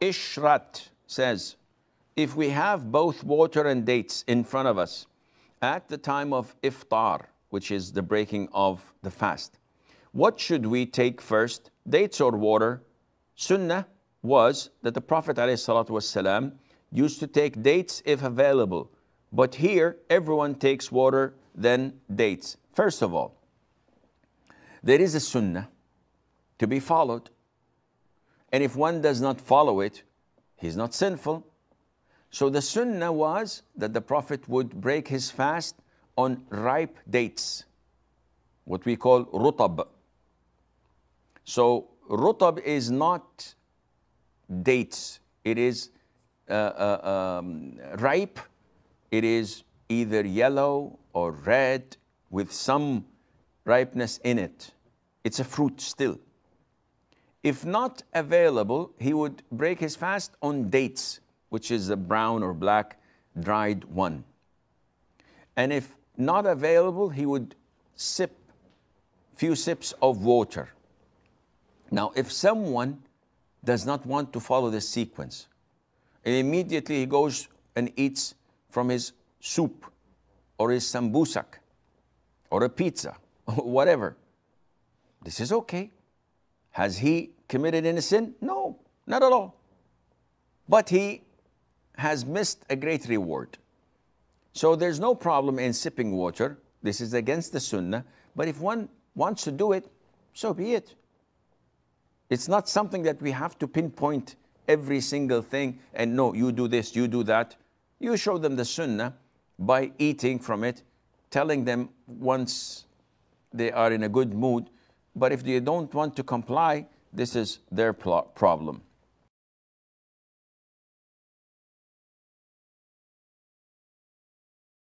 Ishrat says, if we have both water and dates in front of us at the time of iftar, which is the breaking of the fast, what should we take first, dates or water? Sunnah was that the Prophet ﷺ used to take dates if available, but here everyone takes water, then dates. First of all, there is a sunnah to be followed, and if one does not follow it, he's not sinful. So the sunnah was that the Prophet would break his fast on ripe dates, what we call rutab. So rutab is not dates, it is ripe, it is either yellow or red with some ripeness in it. It's a fruit still. If not available, he would break his fast on dates, which is a brown or black dried one. And if not available, he would sip few sips of water. Now, if someone does not want to follow this sequence, and immediately he goes and eats from his soup or his sambusak or a pizza or whatever, this is okay. Has he committed any sin? No, not at all. But he has missed a great reward. So there's no problem in sipping water. This is against the sunnah. But if one wants to do it, so be it. It's not something that we have to pinpoint every single thing and no, you do this, you do that. You show them the sunnah by eating from it, telling them once they are in a good mood. But if they don't want to comply, this is their problem.